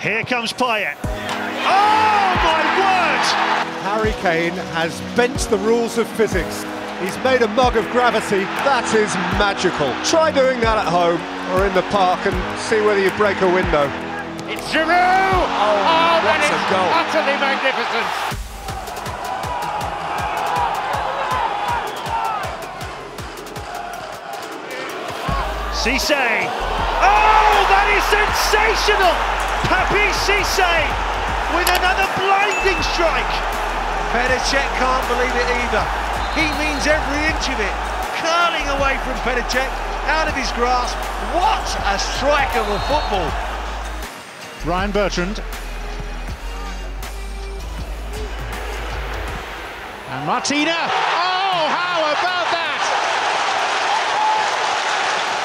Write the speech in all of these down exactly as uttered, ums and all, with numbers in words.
Here comes Payet. Oh my word! Harry Kane has bent the rules of physics. He's made a mug of gravity. That is magical. Try doing that at home or in the park and see whether you break a window. It's Giroud! Oh, oh that's a goal. Utterly magnificent. Cissé. Oh, that is sensational! Papiss Cissé with another blinding strike. Benteke can't believe it either. He means every inch of it. Curling away from Benteke, out of his grasp. What a strike of a football! Ryan Bertrand. And Martina. Oh, how about that?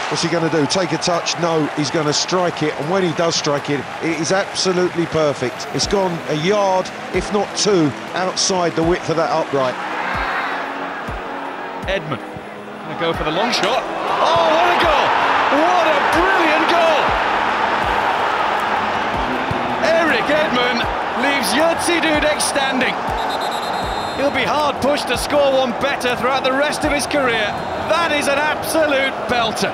What's he going to do? Take a touch? No, he's going to strike it. And when he does strike it, it is absolutely perfect. It's gone a yard, if not two, outside the width of that upright. Edmund, going to go for the long shot. Oh, what a goal! What a brilliant goal! Eric Edmund leaves Yurtsi Dudek standing. He'll be hard pushed to score one better throughout the rest of his career. That is an absolute belter.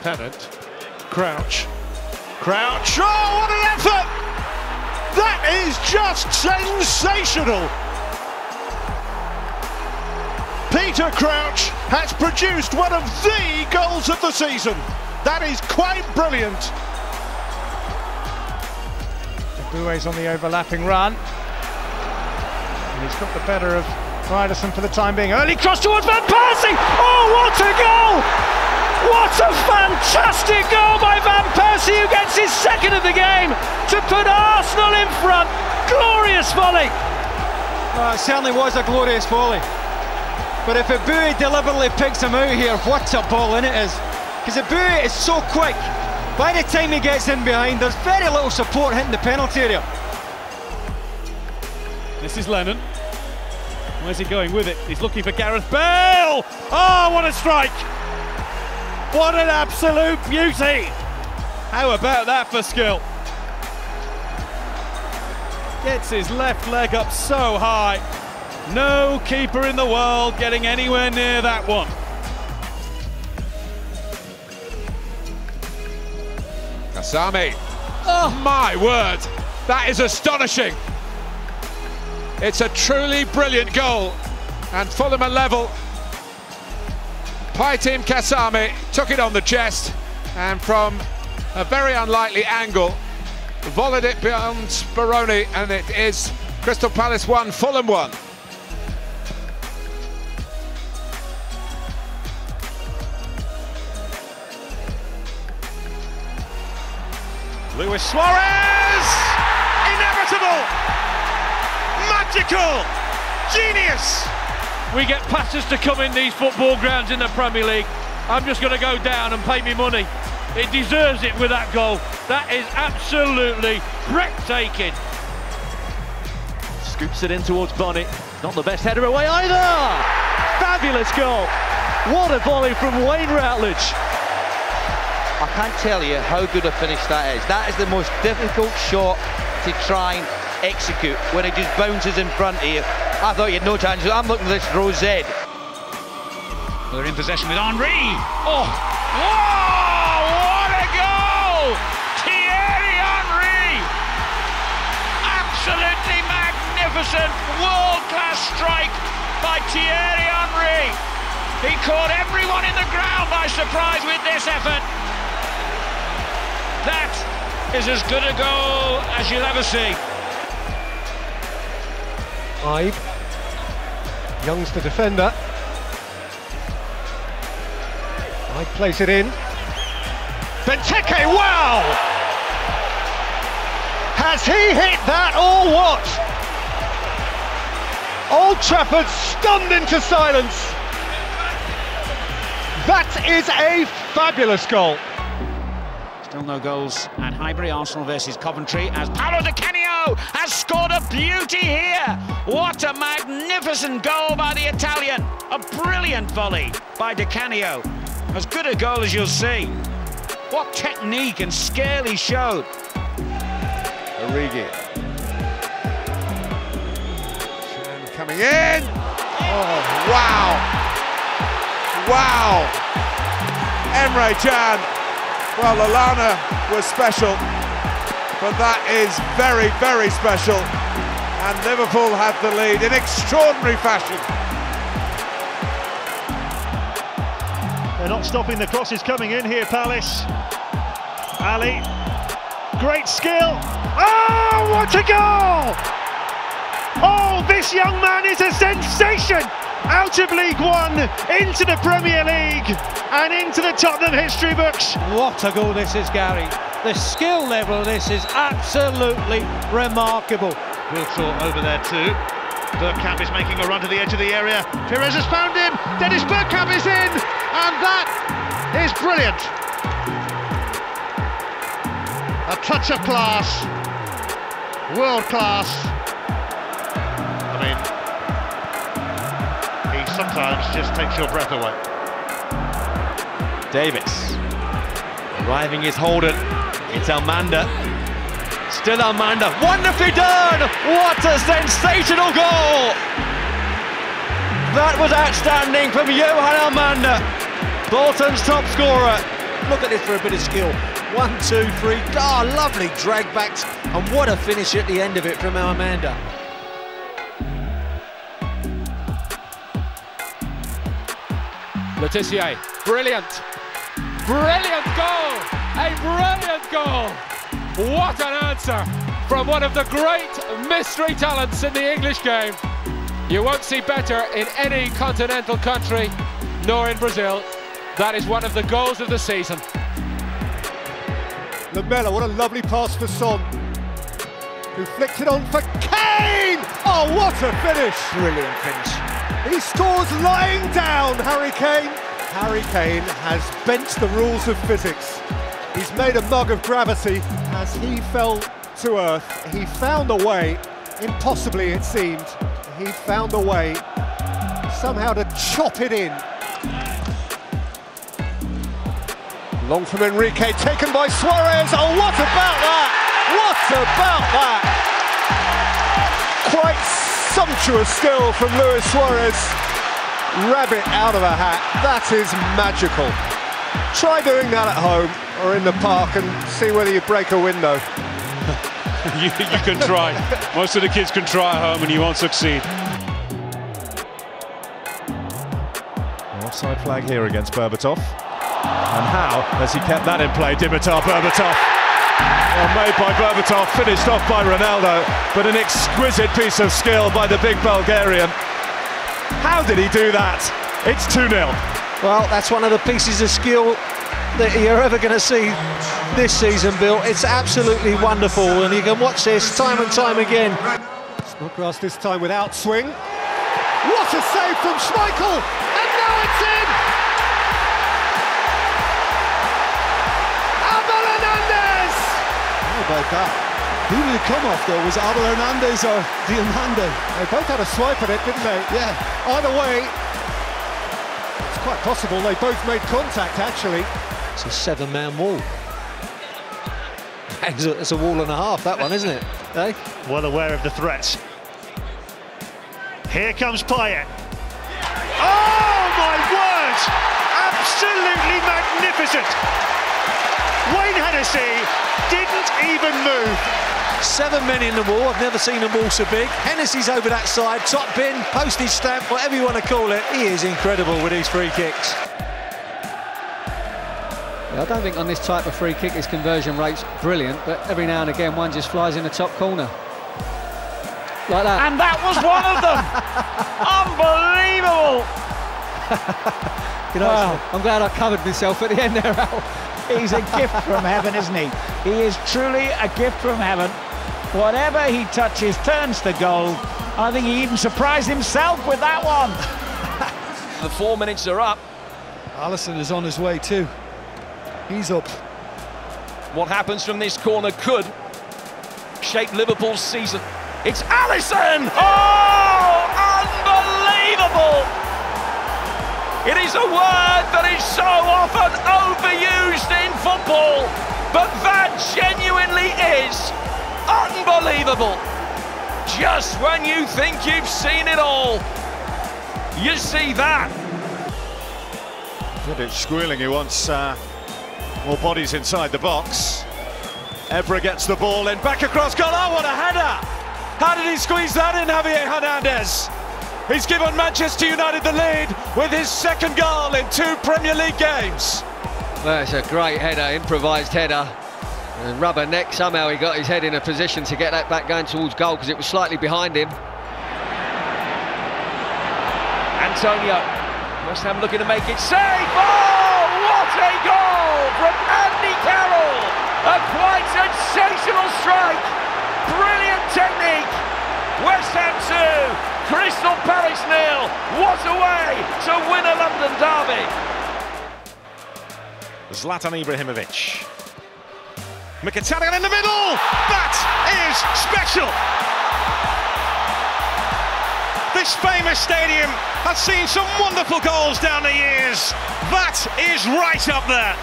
Pennant, Crouch, Crouch, oh what an effort! That is just sensational! Peter Crouch has produced one of the goals of the season. That is quite brilliant. Boué's on the overlapping run. And he's got the better of Ryerson for the time being. Early cross towards Van Persie! Oh, what a goal! What a fantastic goal by Van Persie, who gets his second of the game to put Arsenal in front. Glorious volley! Well, it certainly was a glorious volley. But if Boué deliberately picks him out here, what a ball in it is. Because Boué is so quick. By the time he gets in behind, there's very little support hitting the penalty area. This is Lennon. Where's he going with it? He's looking for Gareth Bale! Oh, what a strike! What an absolute beauty! How about that for skill? Gets his left leg up so high. No keeper in the world getting anywhere near that one. Kasami, oh my word, that is astonishing. It's a truly brilliant goal, and Fulham are level. Pajtim Kasami took it on the chest, and from a very unlikely angle, volleyed it beyond Speroni, and it is Crystal Palace one, Fulham one. Luis Suárez! Inevitable! Magical! Genius! We get passes to come in these football grounds in the Premier League. I'm just going to go down and pay me money. It deserves it with that goal. That is absolutely breathtaking. Scoops it in towards Bonnet. Not the best header away either! Fabulous goal! What a volley from Wayne Routledge. I can't tell you how good a finish that is. That is the most difficult shot to try and execute, when it just bounces in front of you. I thought you had no chance. I'm looking for this rosette. They're in possession with Henry. Oh, whoa, what a goal! Thierry Henry! Absolutely magnificent, world-class strike by Thierry Henry. He caught everyone in the ground by surprise with this effort. That is as good a goal as you'll ever see. Ibe. Young's the defender. Ibe plays it in. Benteke, wow! Has he hit that or what? Old Trafford stunned into silence. That is a fabulous goal. Still no goals at Highbury. Arsenal versus Coventry, as Paolo Di Canio has scored a beauty here. What a magnificent goal by the Italian. A brilliant volley by Di Canio. As good a goal as you'll see. What technique and skill he showed. Enrique. Coming in. Oh, wow. Wow. Emre Chan. Well, Lallana was special, but that is very, very special. And Liverpool had the lead in extraordinary fashion. They're not stopping the crosses coming in here, Palace. Ali, great skill. Oh, what a goal! Oh, this young man is a sensation! Out of League One, into the Premier League, and into the Tottenham history books. What a goal this is, Gary. The skill level of this is absolutely remarkable. Wiltshire over there too. Bergkamp is making a run to the edge of the area. Perez has found him. Dennis Bergkamp is in, and that is brilliant. A touch of class, world class. I mean, he sometimes just takes your breath away. Davis arriving is Holden. It's Almada. Still Almada, wonderfully done! What a sensational goal! That was outstanding from Johan Almada, Bolton's top scorer. Look at this for a bit of skill. One, two, three, ah, oh, lovely drag backs, and what a finish at the end of it from Almada. Letitia, brilliant, brilliant goal, a brilliant goal! What an answer from one of the great mystery talents in the English game. You won't see better in any continental country, nor in Brazil. That is one of the goals of the season. Lamela, what a lovely pass for Son, who flicked it on for Kane! Oh, what a finish! Brilliant finish. He scores lying down, Harry Kane. Harry Kane has bent the rules of physics. He's made a mug of gravity as he fell to earth. He found a way, impossibly it seemed, he found a way somehow to chop it in. Long from Enrique, taken by Suarez. Oh, what about that? What about that? Quite sumptuous skill from Luis Suarez. Rabbit out of a hat. That is magical. Try doing that at home or in the park and see whether you break a window. you, you can try. Most of the kids can try at home and you won't succeed. An offside flag here against Berbatov. And how has he kept that in play, Dimitar Berbatov? Well, made by Berbatov, finished off by Ronaldo, but an exquisite piece of skill by the big Bulgarian. How did he do that? It's two nil. Well, that's one of the pieces of skill that you're ever going to see this season, Bill. It's absolutely wonderful, and you can watch this time and time again. Snodgrass this time without swing. What a save from Schmeichel! And now it's in! Abel Hernandez! How about that? Who did it come off, though? Was Abel Hernandez or Di Hernando? They both had a swipe at it, didn't they? Yeah. Either way, quite possible they both made contact, actually. It's a seven-man wall. It's a, it's a wall and a half, that one, isn't it? Eh? Well aware of the threats. Here comes Payet. Oh, my word! Absolutely magnificent! Wayne Hennessy didn't even move. Seven men in the wall, I've never seen a wall so big. Hennessy's over that side, top bin, postage stamp, whatever you want to call it. He is incredible with these free kicks. Yeah, I don't think on this type of free kick his conversion rate's brilliant, but every now and again one just flies in the top corner. Like that. And that was one of them! Unbelievable! You know, wow. I'm glad I covered myself at the end there, Al. He's a gift from heaven, isn't he? He is truly a gift from heaven. Whatever he touches turns to gold. I think he even surprised himself with that one. The four minutes are up. Alisson is on his way too. He's up. What happens from this corner could shape Liverpool's season. It's Alisson! Oh, unbelievable! It is a word that is so often overused in football, but that genuinely is unbelievable. Just when you think you've seen it all, you see that. It's squealing, he wants uh, more bodies inside the box. Evra gets the ball in, back across goal. Oh, what a header! How did he squeeze that in, Javier Hernandez? He's given Manchester United the lead with his second goal in two Premier League games. Well, it's a great header, improvised header. And rubber neck, somehow he got his head in a position to get that back going towards goal because it was slightly behind him. Antonio must have looking to make it safe. Oh, what a goal from Andy Carroll! A quite sensational strike. Brilliant technique. West Ham two. Crystal Palace nil. What a way to win a London derby. Zlatan Ibrahimovic. Mkhitaryan in the middle. That is special. This famous stadium has seen some wonderful goals down the years. That is right up there.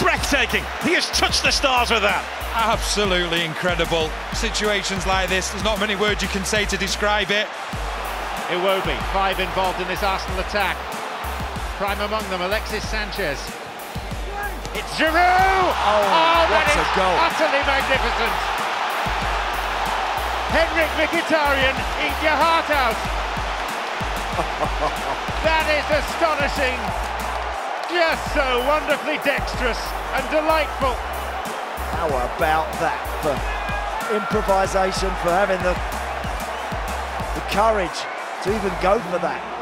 Breathtaking. He has touched the stars with that. Absolutely incredible. Situations like this, there's not many words you can say to describe it. Iwobi, five involved in this Arsenal attack. Prime among them, Alexis Sanchez. It's Giroud! Oh, oh what a goal! Utterly magnificent! Henrikh Mkhitaryan, eat your heart out! That is astonishing! Just so wonderfully dexterous and delightful! How about that for improvisation, for having the, the courage to even go for that.